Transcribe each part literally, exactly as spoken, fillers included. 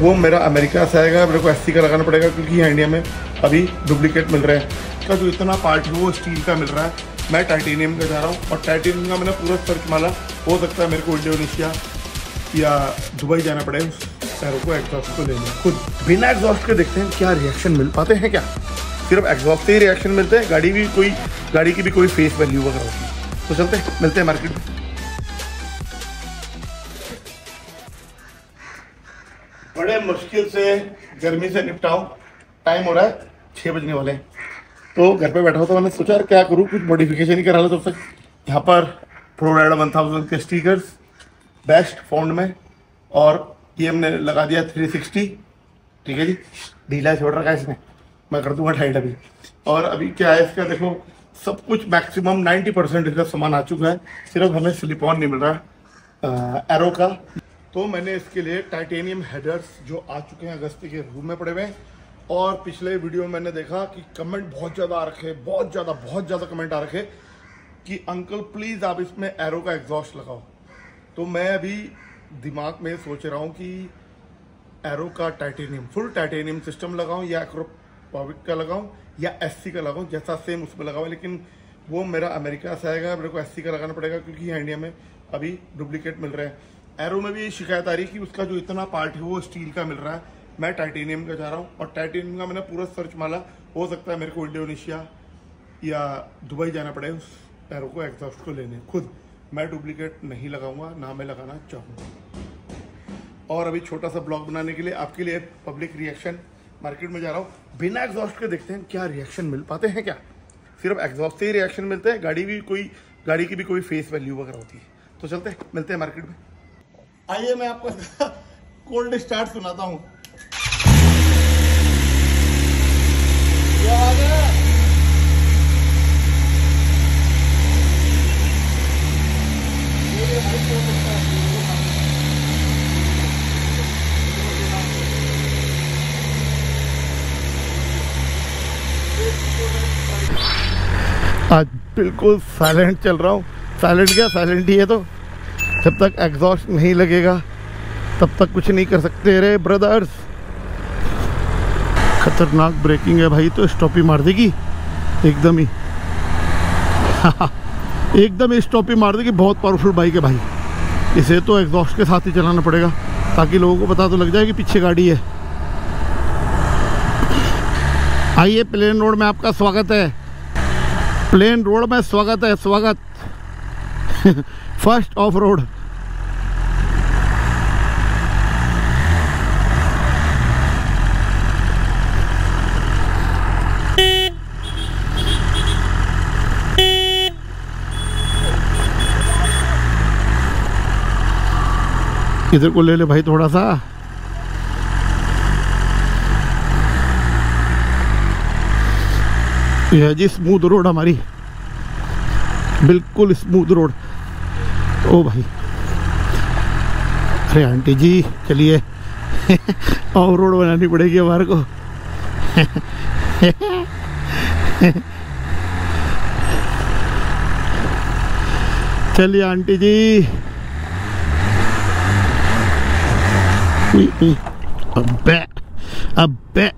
वो मेरा अमेरिका से आएगा, मेरे को एससी का लगाना पड़ेगा क्योंकि यहाँ इंडिया में अभी डुप्लीकेट मिल रहे हैं। इसका जो इतना पार्ट है वो स्टील का मिल रहा है, मैं टाइटेनियम का जा रहा हूँ और टाइटेनियम का मैंने पूरा सर्च माला। हो सकता है मेरे को इंडोनेशिया या दुबई जाना पड़े पैरों को एग्जॉस्ट को लेने, खुद बिना एग्जॉस्ट के देखते हैं क्या रिएक्शन मिल पाते हैं, क्या सिर्फ एग्जॉस्ट से ही रिएक्शन मिलते हैं, गाड़ी भी कोई गाड़ी की भी कोई फेस वैल्यू वगैरह होती। तो चलते हैं, मिलते हैं मार्केट में। बड़े मुश्किल से गर्मी से निपटाऊँ, टाइम हो रहा है छः बजने वाले हैं। तो घर पे बैठा हुआ तो मैंने सोचा यार क्या करूँ, कुछ मॉडिफिकेशन ही करा लो। तब तक यहाँ पर प्रो राइडर वन थाउज़ेंड के स्टिकर्स बेस्ट फॉन्ट में, और ये हमने लगा दिया थ्री सिक्सटी, ठीक है जी। ढीला छोड़ रखा है इसमें, मैं कर दूंगा टाइट अभी। और अभी क्या है इसका, देखो सब कुछ मैक्सिमम नाइंटी परसेंट इसका सामान आ चुका है, सिर्फ हमें स्लिप ऑन नहीं मिल रहा एरो का। तो मैंने इसके लिए टाइटेनियम हेडर्स जो आ चुके हैं अगस्त के रूम में पड़े हुए हैं, और पिछले वीडियो में मैंने देखा कि कमेंट बहुत ज़्यादा आ रखे, बहुत ज़्यादा बहुत ज़्यादा कमेंट आ रखे कि अंकल प्लीज़ आप इसमें एरो का एग्जॉस्ट लगाओ। तो मैं अभी दिमाग में सोच रहा हूँ कि एरो का टाइटेनियम फुल टाइटेनियम सिस्टम लगाऊँ या एक्रोपॉविक का लगाऊँ या एससी का लगाऊँ, जैसा सेम उसमें लगाऊँ। लेकिन वो मेरा अमेरिका से आएगा, मेरे को एससी का लगाना पड़ेगा क्योंकि यहाँ इंडिया में अभी डुप्लीकेट मिल रहे हैं। एरो में भी शिकायत आ रही है कि उसका जो इतना पार्ट है वो स्टील का मिल रहा है, मैं टाइटेनियम का जा रहा हूँ और टाइटेनियम का मैंने पूरा सर्च माला। हो सकता है मेरे को इंडोनेशिया या दुबई जाना पड़े उस एरो को एग्जॉस्ट को लेने, खुद मैं डुप्लीकेट नहीं लगाऊंगा, ना मैं लगाना चाहूँगा। और अभी छोटा सा ब्लॉग बनाने के लिए आपके लिए पब्लिक रिएक्शन मार्केट में जा रहा हूँ, बिना एग्जॉस्ट के देखते हैं क्या रिएक्शन मिल पाते हैं, क्या सिर्फ एग्जॉस्ट से ही रिएक्शन मिलते हैं, गाड़ी भी कोई गाड़ी की भी कोई फेस वैल्यू वगैरह होती है। तो चलते हैं, मिलते हैं मार्केट में। आइए मैं आपको कोल्ड स्टार्ट सुनाता हूँ। आज बिल्कुल साइलेंट चल रहा हूँ, साइलेंट क्या साइलेंट ही है। तो जब तक एग्जॉस्ट नहीं लगेगा तब तक कुछ नहीं कर सकते रे ब्रदर्स। खतरनाक ब्रेकिंग है भाई, तो स्टॉप ही मार देगी एकदम ही एकदम ही स्टॉप ही मार देगी। बहुत पावरफुल बाइक है भाई, इसे तो एग्जॉस्ट के साथ ही चलाना पड़ेगा ताकि लोगों को पता तो लग जाए कि पीछे गाड़ी है। आइए प्लेन रोड में आपका स्वागत है, प्लेन रोड में स्वागत है, स्वागत फर्स्ट ऑफ रोड। इधर को ले ले भाई थोड़ा सा, यह जी स्मूथ रोड हमारी, बिल्कुल स्मूथ रोड। ओ भाई, अरे आंटी जी चलिए और रोड बनानी पड़ेगी हमारे को चलिए आंटी जी। अबे अबे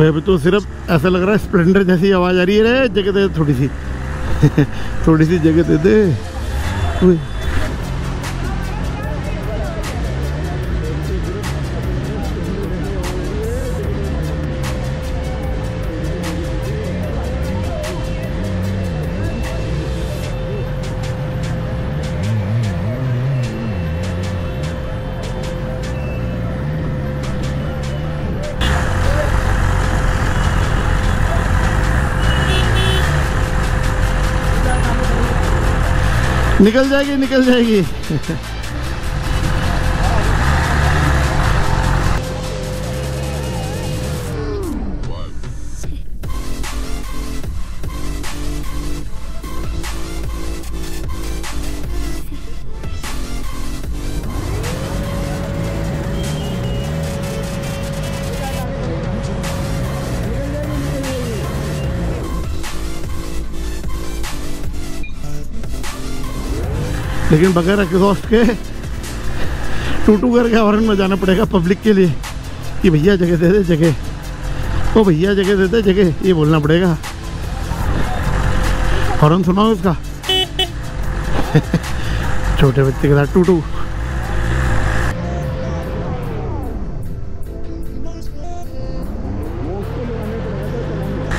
भाई अभी तो सिर्फ ऐसा लग रहा है स्प्लेंडर जैसी आवाज़ आ रही है, रे जगह दे थोड़ी सी थोड़ी सी जगह दे दे। निकल जाएगी निकल जाएगी लेकिन बगैर एग्जॉस्ट के टू टू करके हॉर्न बजाना पड़ेगा पब्लिक के लिए कि भैया जगह दे दे जगह, ओ भैया जगह दे दे जगह, ये बोलना पड़ेगा। हॉर्न सुनाओ इसका। छोटे बच्चे के साथ टू टू।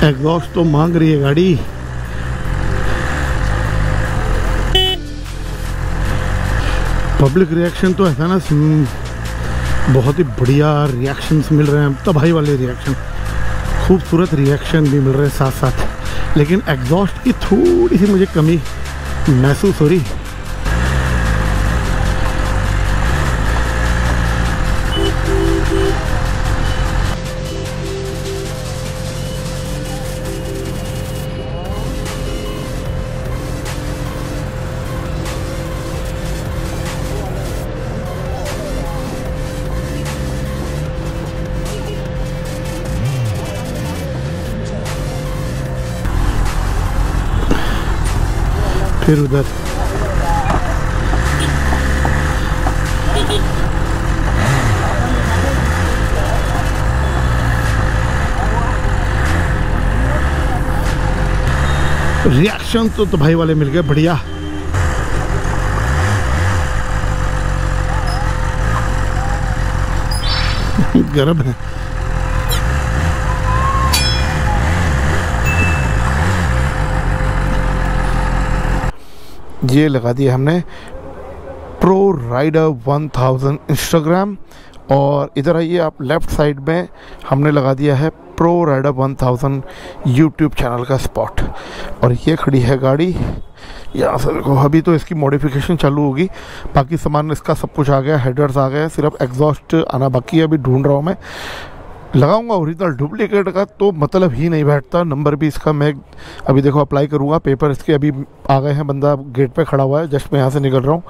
एग्जॉस्ट तो मांग रही है गाड़ी। पब्लिक रिएक्शन तो ऐसा ना, बहुत ही बढ़िया रिएक्शंस मिल रहे हैं, तबाही वाले रिएक्शन, खूबसूरत रिएक्शन भी मिल रहे हैं साथ साथ। लेकिन एग्जॉस्ट की थोड़ी सी मुझे कमी महसूस हो रही। फिर उधर रिएक्शन तो तो भाई वाले मिल गए, बढ़िया। गर्म है। ये लगा दिया हमने pro rider one thousand Instagram, और इधर आइए आप लेफ़्ट साइड में हमने लगा दिया है pro rider one thousand YouTube channel का स्पॉट। और ये खड़ी है गाड़ी यहाँ से, देखो। अभी तो इसकी मॉडिफिकेशन चालू होगी, बाकी सामान इसका सब कुछ आ गया, हेडर्स आ गया, सिर्फ एग्जॉस्ट आना बाकी है, अभी ढूंढ रहा हूँ मैं। लगाऊंगा ओरिजिनल, डुप्लीकेट का तो मतलब ही नहीं बैठता। नंबर भी इसका मैं अभी देखो अप्लाई करूंगा, पेपर इसके अभी आ गए हैं, बंदा गेट पे खड़ा हुआ है, जस्ट मैं यहाँ से निकल रहा हूँ।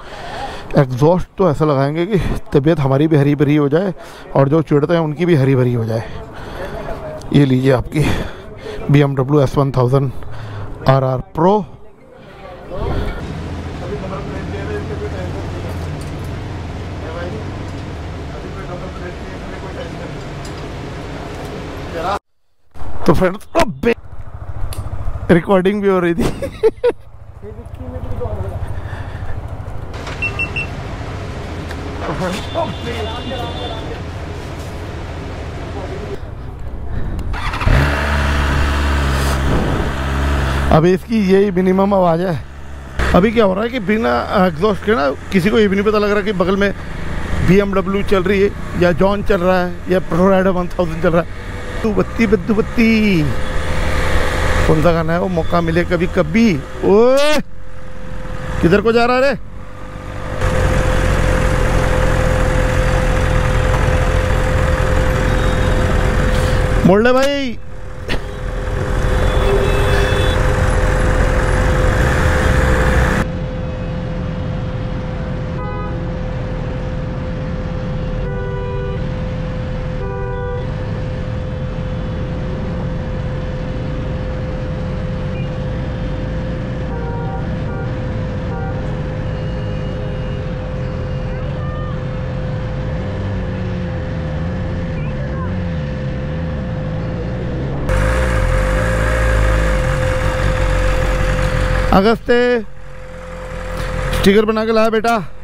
एग्जॉस्ट तो ऐसा लगाएंगे कि तबीयत हमारी भी हरी भरी हो जाए और जो चिड़ते हैं उनकी भी हरी भरी हो जाए। ये लीजिए आपकी B M W S one thousand R R pro. तो फ्रेंड्स अबे रिकॉर्डिंग भी हो रही थी। अभी इसकी यही मिनिमम आवाज है। अभी क्या हो रहा है कि बिना एग्जॉस्ट के ना किसी को ये भी नहीं पता लग रहा कि बगल में बी एम डब्ल्यू चल रही है या जॉन चल रहा है या प्रो राइडर वन थाउज़ेंड चल रहा है। बत्ती बद्दू बत्ती कौन सा गाना है वो, मौका मिले कभी कभी। ओए किधर को जा रहा है रे? मोड़ ले भाई। अगस्ते स्टिकर बना के लाया बेटा।